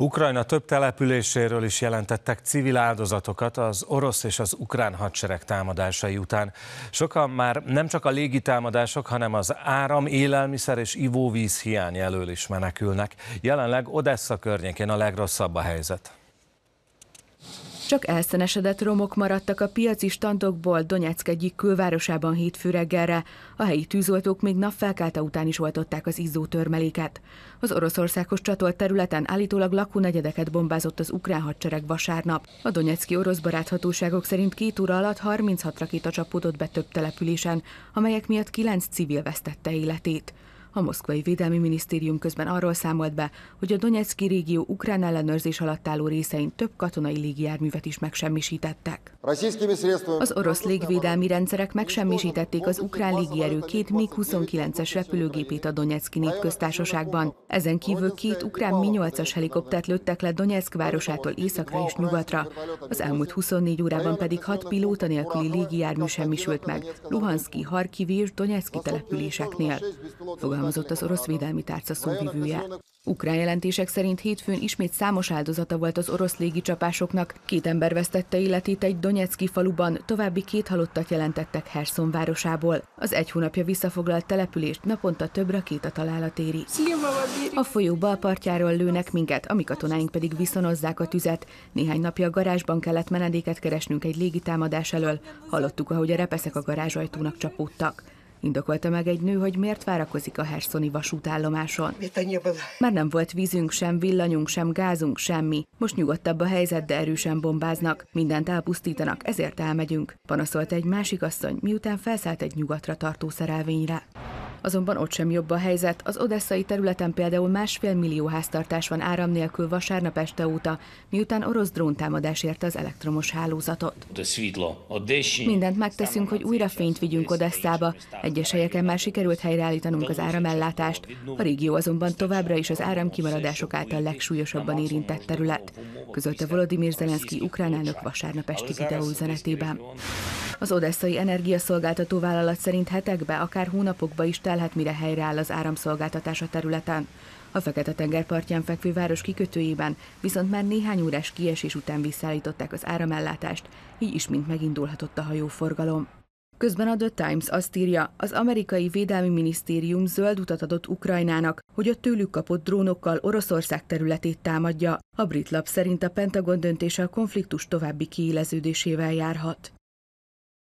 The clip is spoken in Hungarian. Ukrajna több településéről is jelentettek civil áldozatokat az orosz és az ukrán hadsereg támadásai után. Sokan már nem csak a légitámadások, hanem az áram, élelmiszer és ivóvíz hiány elől is menekülnek. Jelenleg Odessa környékén a legrosszabb a helyzet. Csak elszenesedett romok maradtak a piaci standokból Donyeck egyik külvárosában hétfő reggelre. A helyi tűzoltók még napfelkelte után is oltották az izzó törmeléket. Az Oroszországhoz csatolt területen állítólag lakónegyedeket bombázott az ukrán hadsereg vasárnap. A donyecki orosz baráthatóságok szerint 2 óra alatt 36 rakéta csapódott be több településen, amelyek miatt 9 civil vesztette életét. A moszkvai védelmi minisztérium közben arról számolt be, hogy a Donyeck régió ukrán ellenőrzés alatt álló részein több katonai légijárművet is megsemmisítettek. Az orosz légvédelmi rendszerek megsemmisítették az ukrán légierő 2 MIG-29-es repülőgépét a Donyeck népköztársaságban. Ezen kívül 2 ukrán Mi-8-as helikoptert lőttek le Donyeck városától északra és nyugatra. Az elmúlt 24 órában pedig 6 pilóta nélküli légijármű semmisült meg Luhanszki, Harkivi és Donyeck településeknél. Fogalmazott az orosz védelmi tárca szóvivője. Ukrán jelentések szerint hétfőn ismét számos áldozata volt az orosz légicsapásoknak, 2 ember vesztette életét egy donyecki faluban, további 2 halottat jelentettek Herszon városából. Az egy hónapja visszafoglalt települést naponta több rakéta találat éri. A folyó bal partjáról lőnek minket, a mi katonáink pedig viszonozzák a tüzet. Néhány napja a garázsban kellett menedéket keresnünk egy légitámadás elől. Hallottuk, ahogy a repeszek a garázsajtónak csapódtak. Indokolta meg egy nő, hogy miért várakozik a herszoni vasútállomáson. Már nem volt vízünk, sem villanyunk, sem gázunk, semmi. Most nyugodtabb a helyzet, de erősen bombáznak. Mindent elpusztítanak, ezért elmegyünk. Panaszolta egy másik asszony, miután felszállt egy nyugatra tartó szerelvényre. Azonban ott sem jobb a helyzet. Az odesszai területen például 1,5 millió háztartás van áram nélkül vasárnap este óta, miután orosz dróntámadás érte az elektromos hálózatot. Mindent megteszünk, hogy újra fényt vigyünk Odesszába. Egyes helyeken már sikerült helyreállítanunk az áramellátást. A régió azonban továbbra is az áramkimaradások által legsúlyosabban érintett terület, közölte Volodymyr Zelenszky ukrán elnök vasárnap esti videóüzenetében. Az odesszai energiaszolgáltató vállalat szerint hetekbe, akár hónapokba is telhet, mire helyreáll az áramszolgáltatás a területen. A Fekete-tenger partján fekvő város kikötőjében viszont már néhány órás kiesés után visszaállították az áramellátást, így ismét megindulhatott a hajóforgalom. Közben a The Times azt írja, az amerikai védelmi minisztérium zöld utat adott Ukrajnának, hogy a tőlük kapott drónokkal Oroszország területét támadja. A brit lap szerint a Pentagon döntése a konfliktus további kiéleződésével járhat.